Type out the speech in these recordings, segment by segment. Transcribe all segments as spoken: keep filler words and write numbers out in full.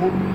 Because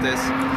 there's